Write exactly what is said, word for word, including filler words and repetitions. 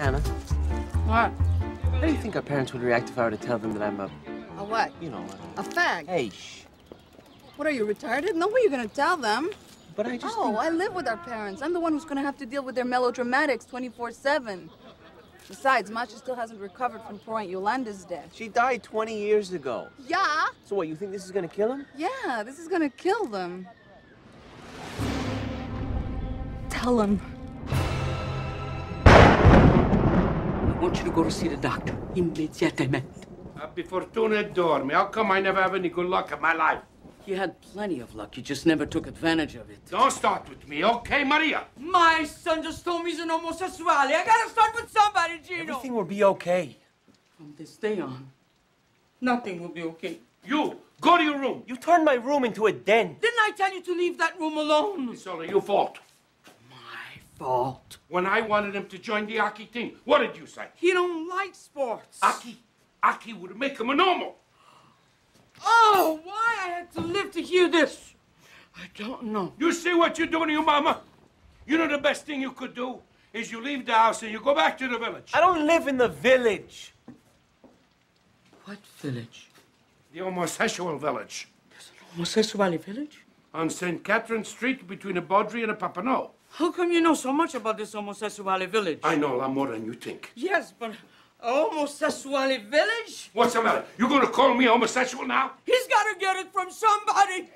Anna? What? How do you think our parents would react if I were to tell them that I'm a... A what? You know, a... A fag. Hey, shh. What, are you retarded? No way you're gonna tell them. But I just... Oh, think... I live with our parents. I'm the one who's gonna have to deal with their melodramatics twenty-four seven. Besides, Masha still hasn't recovered from poor Aunt Yolanda's death. She died twenty years ago. Yeah. So what, you think this is gonna kill him? Yeah, this is gonna kill them. Tell him. I want you to go to see the doctor. Immediately. Happy fortuna dormi. How come I never have any good luck in my life? You had plenty of luck. You just never took advantage of it. Don't start with me, okay, Maria? My son just told me he's an homosexual. I gotta start with somebody, Gino. Everything will be okay. From this day on, nothing will be okay. You, go to your room. You turned my room into a den. Didn't I tell you to leave that room alone? It's only your fault. My fault? When I wanted him to join the hockey team, what did you say? He don't like sports. Hockey? Hockey would make him a normal. Oh, why I had to live to hear this, I don't know. You see what you're doing to your mama? You know the best thing you could do is you leave the house and you go back to the village. I don't live in the village. What village? The homosexual village. There's an homosexual village? On Saint Catherine Street between a Baudry and a Papineau. How come you know so much about this homosexual village? I know a lot more than you think. Yes, but... A homosexual village? What's the matter? You gonna call me homosexual now? He's gotta get it from somebody.